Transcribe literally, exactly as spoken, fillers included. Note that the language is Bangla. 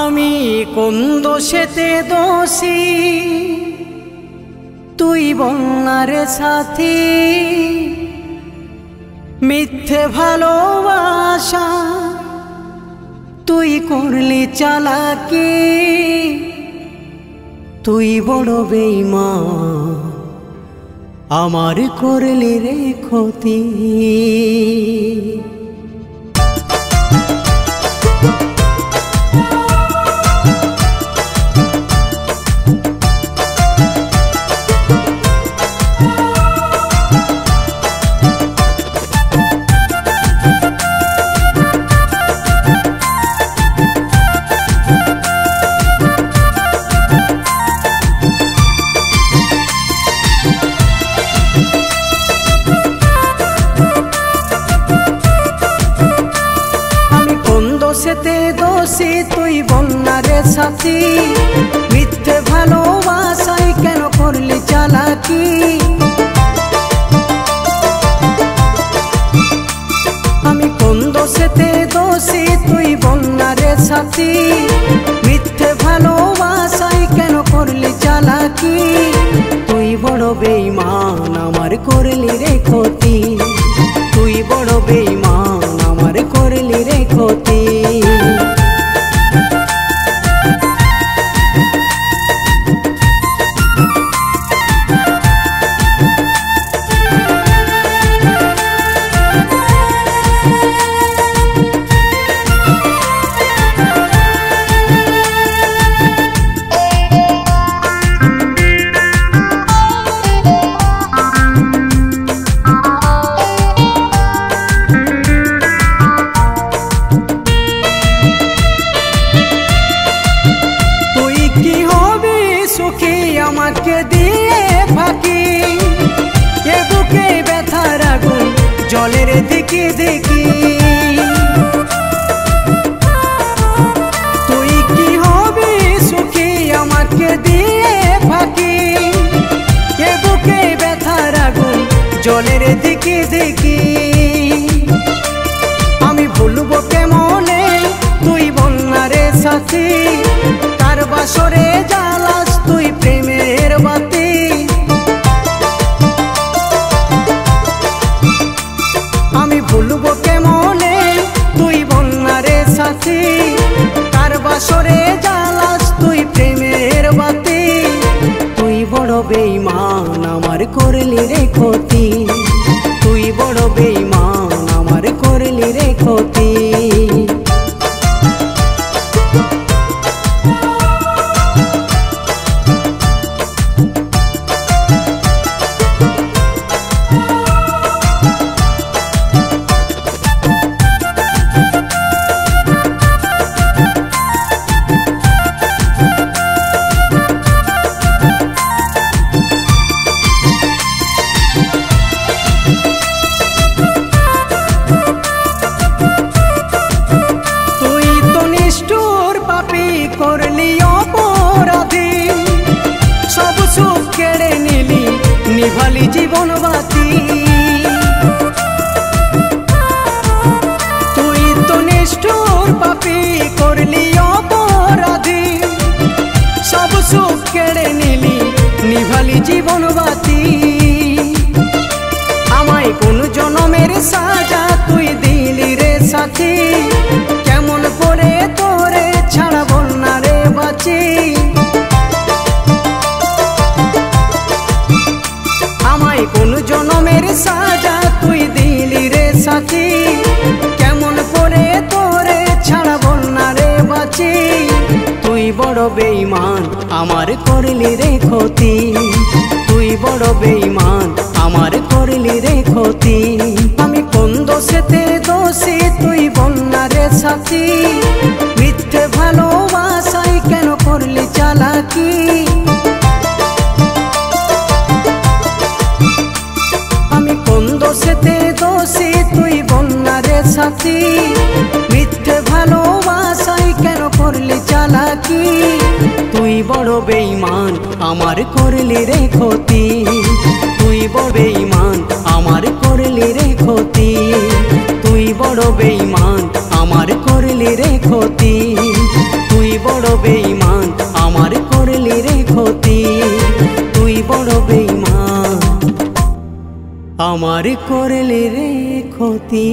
আমি কোন দোষেতে দোষী, তুই বন্যার সাথী। মিথ্যে ভালোবাসা তুই করলি চালাকি, তুই বড় বেঈমান আমার করলি রে ক্ষতি। সেতে দোষী তুই বন্যারে সাথী, মিথ্যে ভালোবাসায় কেন করলি চালাকি। আমি কোন দোষেতে দোষী তুই বন্যারে সাথী, মিথ্যে ভালোবাসায় কেন করলি চালাকি। তুই বড় বেঈমান আমার করলি রে ক্ষতি, তুই বড় বেঈমান আমার করলি রে ক্ষতি। আমাকে দিয়ে ফাঁকি এ বুকে ব্যথার আগুন জলের দিকে দেখি, তুই কি হবি সুখী আমাকে দিয়ে ফাঁকি এ বুকে ব্যথার আগুন জলের দিকে দেখি। আমি ভুলবো কেমনে তুই বন্যারে সাথী, তার বাসরে জ্বালাস তুই প্রেমের বাতি। আমি ভুলবো কেমনে তুই বন্যারে সাথী, তার বাসরে জ্বালাস তুই প্রেমের বাতি। তুই বড় বেঈমান আমার করলি রে ক্ষতি, তুই বড় বেঈমান আমার করলি রে ক্ষতি। করলি অপরাধী সব সুখ কেড়ে নিলি, নিভালি জীবন বাতি। তুই তো নিষ্ঠুর পাপী করলি অপরাধী সব সুখ কেড়ে নিলি, নিভালি জীবন বাতি। আমায় কোন জনমের সাজা তুই দিলি রে সাথী, কেমন করে তোরে ছাড়া বন্যারে বাঁচি। আমায় কোন জনমের সাজা তুই দিলি রে সাথী, কেমন করে তোরে ছাড়া বন্যারে বাঁচি। তুই বড় বেঈমান আমার করলি রে ক্ষতি, তুই বড় বেঈমান আমার করলি রে ক্ষতি। আমি কোন দোষেতে দোষী তুই বন্যারে সাথী, মিথ্যে ভালোবাসায় কেন করলি চালাকি। আমি কোন দোষেতে দোষী তুই বন্যারে সাথী, মিথ্যে ভালোবাসায় কেন করলি চালাকি। তুই বড় বেঈমান আমার করলি রে ক্ষতি, তুই বড় বেঈমান আমার করলি রে ক্ষতি। তুই বড় বেঈমান আমার করলি রে ক্ষতি, তুই बेईमान आमार करली रे क्षति तुई बड़ बेईमान आमार करली रे क्षति।